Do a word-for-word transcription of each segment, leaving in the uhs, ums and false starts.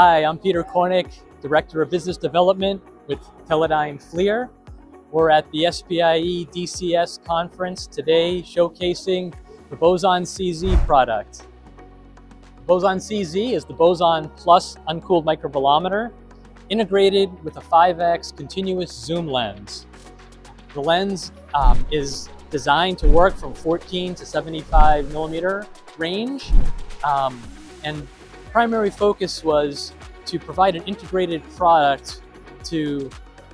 Hi, I'm Peter Kornick, Director of Business Development with Teledyne FLIR. We're at the SPIE D C S conference today showcasing the Boson C Z product. Boson C Z is the Boson Plus uncooled microbolometer integrated with a five X continuous zoom lens. The lens um, is designed to work from fourteen to seventy-five millimeter range, um, and primary focus was to provide an integrated product to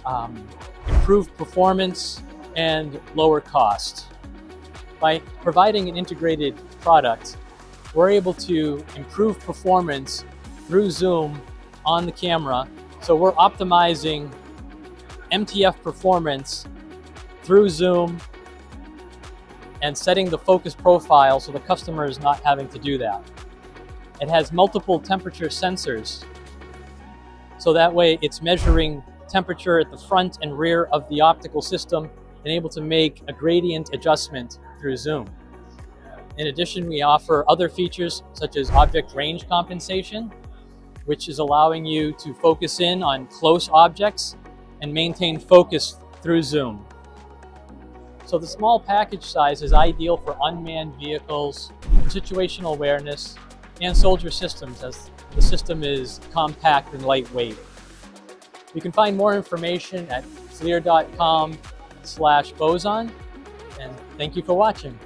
um, improve performance and lower cost. By providing an integrated product, we're able to improve performance through zoom on the camera, so we're optimizing M T F performance through zoom and setting the focus profile so the customer is not having to do that. It has multiple temperature sensors, so that way it's measuring temperature at the front and rear of the optical system and able to make a gradient adjustment through zoom. In addition, we offer other features such as object range compensation, which is allowing you to focus in on close objects and maintain focus through zoom. So the small package size is ideal for unmanned vehicles, situational awareness, and soldier systems, as the system is compact and lightweight. You can find more information at FLIR dot com slash boson, and thank you for watching.